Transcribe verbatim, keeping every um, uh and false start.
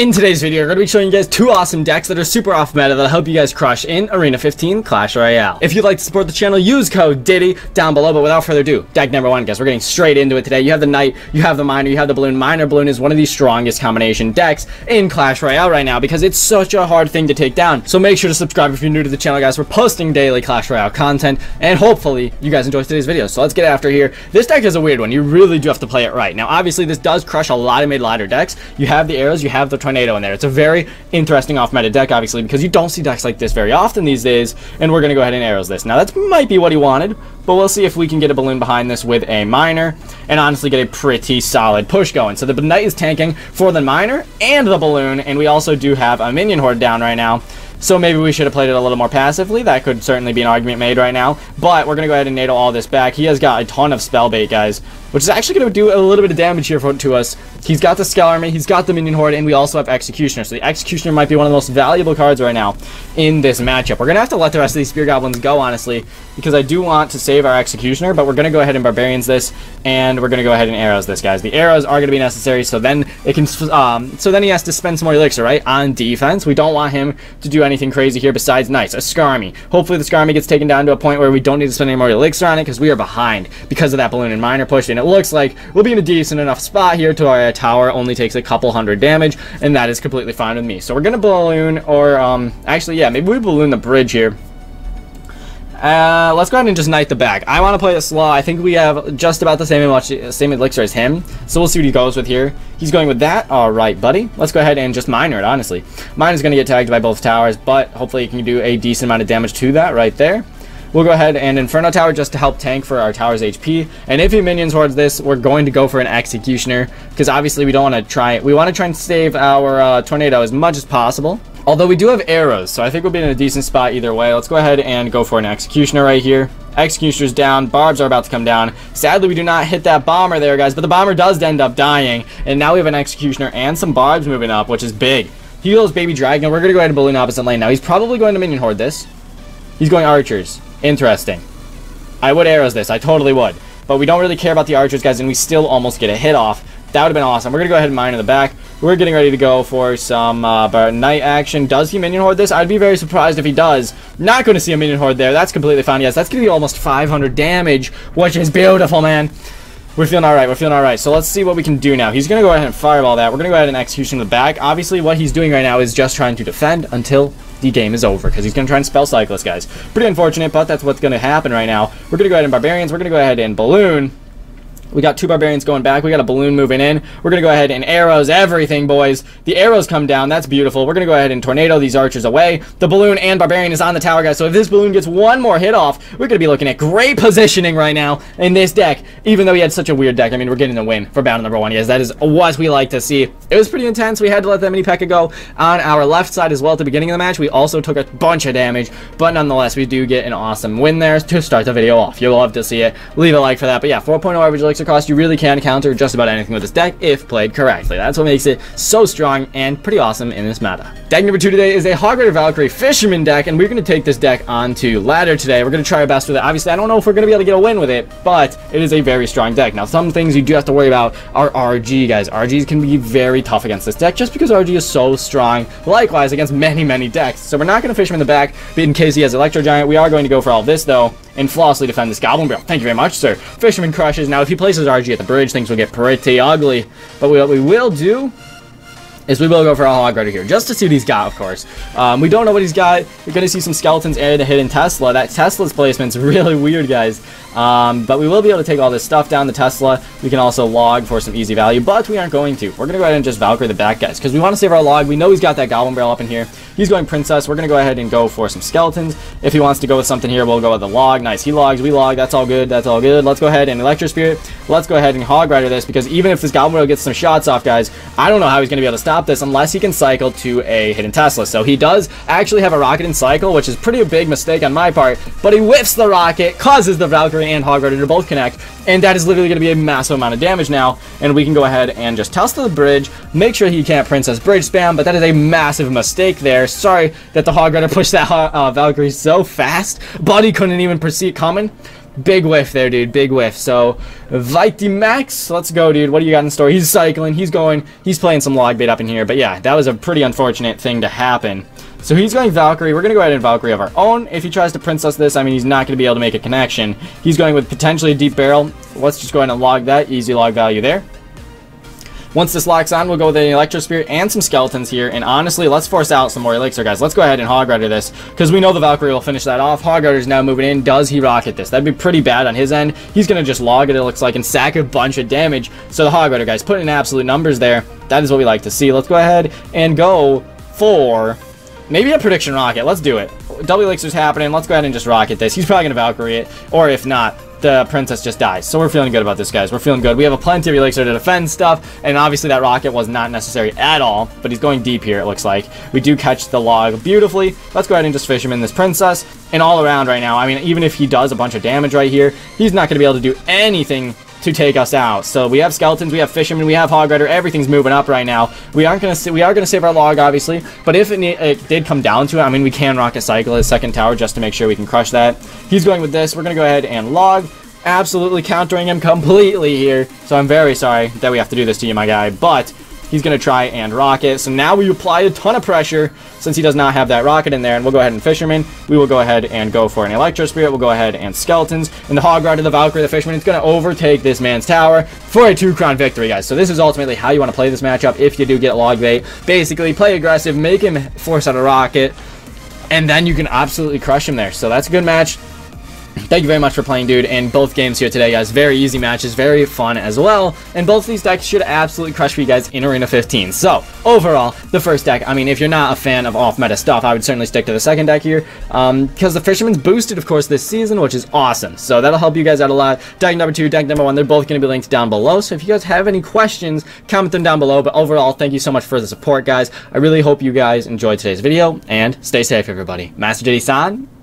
In today's video, we're going to be showing you guys two awesome decks that are super off meta that'll help you guys crush in Arena fifteen Clash Royale. If you'd like to support the channel, use code Diddy down below. But without further ado, deck number one, guys, we're getting straight into it today. You have the Knight, you have the Miner, you have the Balloon. Miner Balloon is one of the strongest combination decks in Clash Royale right now because it's such a hard thing to take down. So make sure to subscribe if you're new to the channel, guys. We're posting daily Clash Royale content, and hopefully you guys enjoy today's video. So let's get after here. This deck is a weird one. You really do have to play it right. Now, obviously, this does crush a lot of mid-ladder decks. You have the Arrows, you have the Tornado in there. It's a very interesting off-meta deck, obviously, because you don't see decks like this very often these days, and we're going to go ahead and Arrows this. Now, that might be what he wanted, but we'll see if we can get a Balloon behind this with a Miner, and honestly get a pretty solid push going. So the Knight is tanking for the Miner and the Balloon, and we also do have a Minion Horde down right now. So maybe we should have played it a little more passively. That could certainly be an argument made right now. But we're going to go ahead and nado all this back. He has got a ton of spell bait, guys, which is actually going to do a little bit of damage here for, to us. He's got the Skeleton Army, he's got the Minion Horde, and we also have Executioner. So the Executioner might be one of the most valuable cards right now in this matchup. We're going to have to let the rest of these Spear Goblins go, honestly, because I do want to save our Executioner. But we're going to go ahead and Barbarians this, and we're going to go ahead and Arrows this, guys. The Arrows are going to be necessary, so then it can. Um, so then he has to spend some more Elixir, right, on defense. We don't want him to do anything anything crazy here besides nice a Skarmy. Hopefully the Skarmy gets taken down to a point where we don't need to spend any more Elixir on it, because we are behind because of that Balloon and Miner push, and it looks like we'll be in a decent enough spot here to our tower only takes a couple hundred damage, and that is completely fine with me. So we're gonna Balloon, or um actually yeah maybe we Balloon the bridge here. Uh, let's go ahead and just Knight the back. I want to play a Slaw. I think we have just about the same, same Elixir as him. So we'll see what he goes with here. He's going with that. All right, buddy. Let's go ahead and just Miner it, honestly. Miner's going to get tagged by both towers, but hopefully he can do a decent amount of damage to that right there. We'll go ahead and Inferno Tower just to help tank for our tower's H P. And if he Minions Hordes this, we're going to go for an Executioner, because obviously we don't want to try it. We want to try and save our uh, Tornado as much as possible. Although we do have Arrows, so I think we'll be in a decent spot either way. Let's go ahead and go for an Executioner right here. Executioner's down. Barbs are about to come down. Sadly, we do not hit that Bomber there, guys, but the Bomber does end up dying. And now we have an Executioner and some Barbs moving up, which is big. He goes Baby Dragon. We're going to go ahead and Balloon opposite lane now. He's probably going to Minion Horde this. He's going Archers. Interesting. I would Arrows this. I totally would. But we don't really care about the Archers, guys, and we still almost get a hit off. That would have been awesome. We're going to go ahead and Mine in the back. We're getting ready to go for some uh, Knight action. Does he Minion Horde this? I'd be very surprised if he does. Not going to see a Minion Horde there. That's completely fine. Yes, that's going to be almost five hundred damage, which is beautiful, man. We're feeling all right. We're feeling all right. So let's see what we can do now. He's going to go ahead and Fireball that. We're going to go ahead and Execution in the back. Obviously, what he's doing right now is just trying to defend until the game is over, because he's going to try and Spell Cycle us, guys. Pretty unfortunate, but that's what's going to happen right now. We're going to go ahead and Barbarians. We're going to go ahead and Balloon. We got two Barbarians going back. We got a Balloon moving in. We're going to go ahead and Arrows everything, boys. The Arrows come down. That's beautiful. We're going to go ahead and Tornado these Archers away. The Balloon and Barbarian is on the tower, guys. So if this Balloon gets one more hit off, we're going to be looking at great positioning right now in this deck, even though he had such a weird deck. I mean, we're getting the win for battle number one, guys. That is what we like to see. It was pretty intense. We had to let that Mini-Pekka go on our left side as well at the beginning of the match. We also took a bunch of damage, but nonetheless, we do get an awesome win there to start the video off. You'll love to see it. Leave a like for that. But yeah, four point oh average Elixir cost. You really can counter just about anything with this deck if played correctly. That's what makes it so strong and pretty awesome in this meta. Deck number two today is a Hog Rider Valkyrie Fisherman deck, and we're going to take this deck onto ladder today. We're going to try our best with it. Obviously, I don't know if we're going to be able to get a win with it, but it is a very strong deck. Now, some things you do have to worry about are R G, guys. R Gs can be very tough against this deck just because R G is so strong, likewise against many, many decks. So we're not going to Fish him in the back, but in case he has Electro Giant, we are going to go for all this, though, and flawlessly defend this Goblin Barrel. Thank you very much, sir. Fisherman crushes. Now, if he places R G at the bridge, things will get pretty ugly. But what we will do is we will go for a Hog Rider here, just to see what he's got, of course. Um, we don't know what he's got. We're going to see some Skeletons and a Hidden Tesla. That Tesla's placement's really weird, guys. Um, but we will be able to take all this stuff down the Tesla. We can also Log for some easy value, but we aren't going to. We're going to go ahead and just Valkyrie the back, guys, because we want to save our Log. We know he's got that Goblin Barrel up in here. He's going Princess. We're going to go ahead and go for some Skeletons. If he wants to go with something here, we'll go with the Log. Nice. He Logs. We Log. That's all good. That's all good. Let's go ahead and Electro Spirit. Let's go ahead and Hog Rider this, because even if this Goblin Barrel gets some shots off, guys, I don't know how he's going to be able to stop this unless he can cycle to a Hidden Tesla. So he does actually have a Rocket in cycle, which is pretty a big mistake on my part, but he whiffs the Rocket, causes the Valkyrie and Hog Rider to both connect, and that is literally going to be a massive amount of damage now, and we can go ahead and just Tesla the bridge, make sure he can't Princess bridge spam, but that is a massive mistake there. Sorry that the Hog Rider pushed that uh, Valkyrie so fast, but he couldn't even proceed coming. Big whiff there, dude. Big whiff. So, Vitimax, let's go, dude. What do you got in store? He's cycling. He's going. He's playing some log bait up in here. But, yeah, that was a pretty unfortunate thing to happen. So, he's going Valkyrie. We're going to go ahead and Valkyrie of our own. If he tries to Princess this, I mean, he's not going to be able to make a connection. He's going with potentially a deep barrel. Let's just go ahead and log that. Easy log value there. Once this locks on, we'll go with an Electro Spirit and some Skeletons here. And honestly, let's force out some more Elixir, guys. Let's go ahead and Hog Rider this, because we know the Valkyrie will finish that off. Hog Rider's now moving in. Does he Rocket this? That'd be pretty bad on his end. He's going to just log it, it looks like, and sack a bunch of damage. So the Hog Rider, guys, putting in absolute numbers there. That is what we like to see. Let's go ahead and go for maybe a Prediction Rocket. Let's do it. Double Elixir's happening. Let's go ahead and just Rocket this. He's probably going to Valkyrie it, or if not, the Princess just dies. So we're feeling good about this, guys. We're feeling good. We have a plenty of Elixir to defend stuff, and obviously that Rocket was not necessary at all, but he's going deep here, it looks like. We do catch the log beautifully. Let's go ahead and just Fisherman this Princess, and all around right now, I mean, even if he does a bunch of damage right here, he's not going to be able to do anything to take us out. So we have Skeletons, we have Fisherman, we have Hog Rider. Everything's moving up right now. We aren't gonna we are gonna save our log, obviously, but if it, it did come down to it, I mean, we can Rocket cycle his second tower just to make sure we can crush that. He's going with this. We're gonna go ahead and log, absolutely countering him completely here. So I'm very sorry that we have to do this to you, my guy, but he's gonna try and Rocket. So now we apply a ton of pressure since he does not have that Rocket in there, and we'll go ahead and Fisherman. We will go ahead and go for an Electro Spirit. We'll go ahead and Skeletons, and the Hog Rider, the Valkyrie, the Fisherman. It's gonna overtake this man's tower for a two crown victory, guys. So this is ultimately how you wanna play this matchup if you do get log bait. Basically, play aggressive, make him force out a Rocket, and then you can absolutely crush him there. So that's a good match. Thank you very much for playing, dude, and both games here today, guys. Very easy matches, very fun as well, and both these decks should absolutely crush for you guys in Arena fifteen. So, overall, the first deck, I mean, if you're not a fan of off-meta stuff, I would certainly stick to the second deck here, um, because the Fisherman's boosted, of course, this season, which is awesome, so that'll help you guys out a lot. Deck number two, deck number one, they're both going to be linked down below, so if you guys have any questions, comment them down below, but overall, thank you so much for the support, guys. I really hope you guys enjoyed today's video, and stay safe, everybody. Master Diddy San.